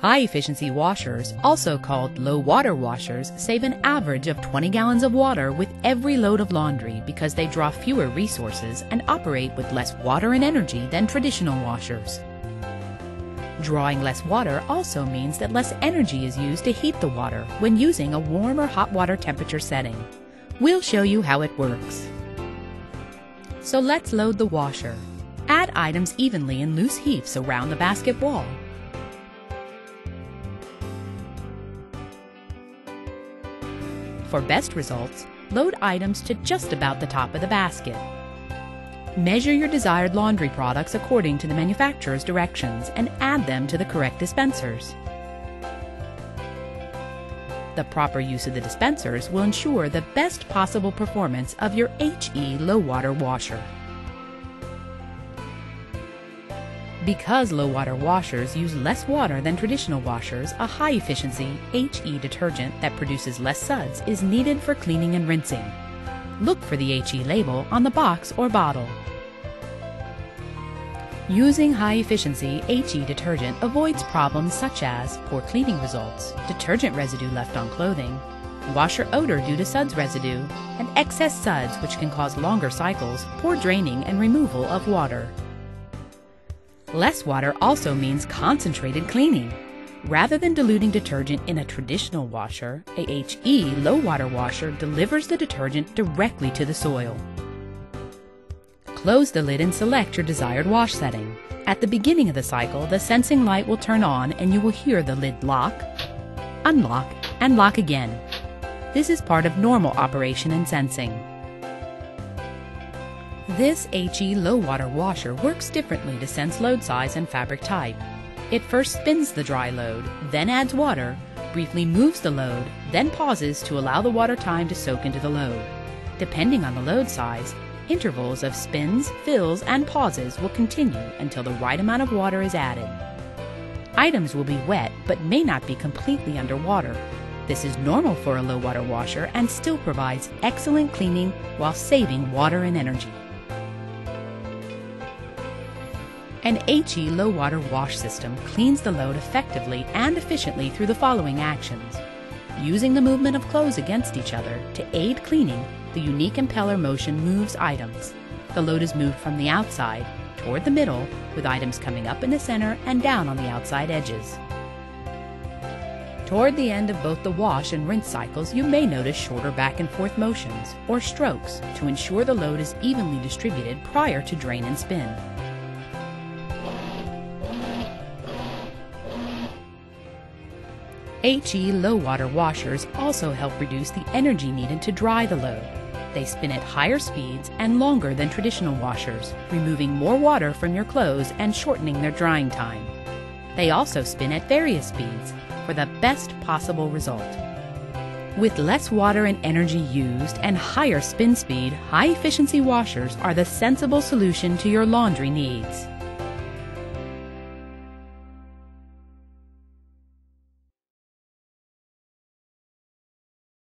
High-efficiency washers, also called low-water washers, save an average of 20 gallons of water with every load of laundry because they draw fewer resources and operate with less water and energy than traditional washers. Drawing less water also means that less energy is used to heat the water when using a warm or hot water temperature setting. We'll show you how it works. So let's load the washer. Add items evenly in loose heaps around the basket wall. For best results, load items to just about the top of the basket. Measure your desired laundry products according to the manufacturer's directions and add them to the correct dispensers. The proper use of the dispensers will ensure the best possible performance of your HE low-water washer. Because low-water washers use less water than traditional washers, a high-efficiency HE detergent that produces less suds is needed for cleaning and rinsing. Look for the HE label on the box or bottle. Using high-efficiency HE detergent avoids problems such as poor cleaning results, detergent residue left on clothing, washer odor due to suds residue, and excess suds which can cause longer cycles, poor draining, and removal of water. Less water also means concentrated cleaning. Rather than diluting detergent in a traditional washer, a HE low-water washer delivers the detergent directly to the soil. Close the lid and select your desired wash setting. At the beginning of the cycle, the sensing light will turn on and you will hear the lid lock, unlock, and lock again. This is part of normal operation and sensing. This HE low-water washer works differently to sense load size and fabric type. It first spins the dry load, then adds water, briefly moves the load, then pauses to allow the water time to soak into the load. Depending on the load size, intervals of spins, fills, and pauses will continue until the right amount of water is added. Items will be wet but may not be completely underwater. This is normal for a low-water washer and still provides excellent cleaning while saving water and energy. An HE low-water wash system cleans the load effectively and efficiently through the following actions. Using the movement of clothes against each other to aid cleaning, the unique impeller motion moves items. The load is moved from the outside toward the middle, with items coming up in the center and down on the outside edges. Toward the end of both the wash and rinse cycles, you may notice shorter back and forth motions or strokes to ensure the load is evenly distributed prior to drain and spin. HE low-water washers also help reduce the energy needed to dry the load. They spin at higher speeds and longer than traditional washers, removing more water from your clothes and shortening their drying time. They also spin at various speeds for the best possible result. With less water and energy used and higher spin speed, high-efficiency washers are the sensible solution to your laundry needs.